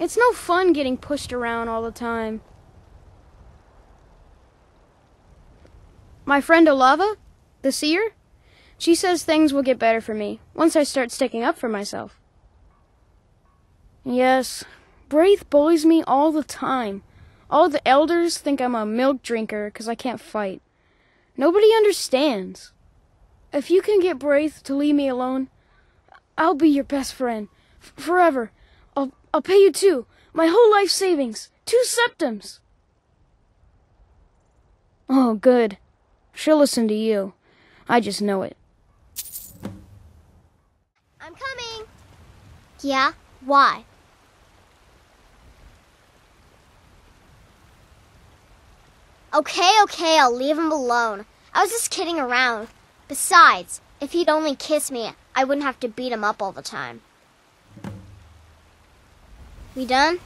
It's no fun getting pushed around all the time. My friend Olava, the seer, she says things will get better for me once I start sticking up for myself. Yes, Braith bullies me all the time. All the elders think I'm a milk drinker because I can't fight. Nobody understands. If you can get Braith to leave me alone, I'll be your best friend. Forever. I'll pay you too. My whole life savings. 2 septums. Oh, good. She'll listen to you. I just know it. I'm coming. Yeah? Why? Okay, I'll leave him alone. I was just kidding around. Besides, if he'd only kiss me, I wouldn't have to beat him up all the time. We done?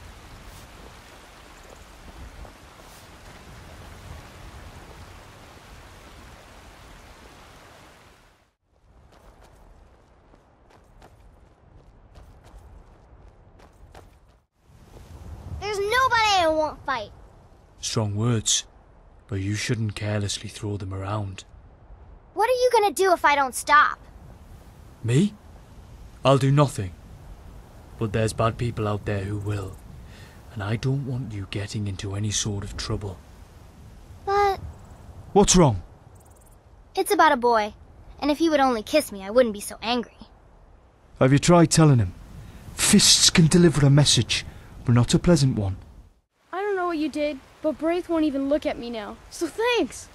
There's nobody I won't fight. Strong words, but you shouldn't carelessly throw them around. What are you gonna do if I don't stop? Me? I'll do nothing. But there's bad people out there who will, and I don't want you getting into any sort of trouble. But... What's wrong? It's about a boy, and if he would only kiss me, I wouldn't be so angry. Have you tried telling him? Fists can deliver a message, but not a pleasant one. I don't know what you did, but Braith won't even look at me now, so thanks!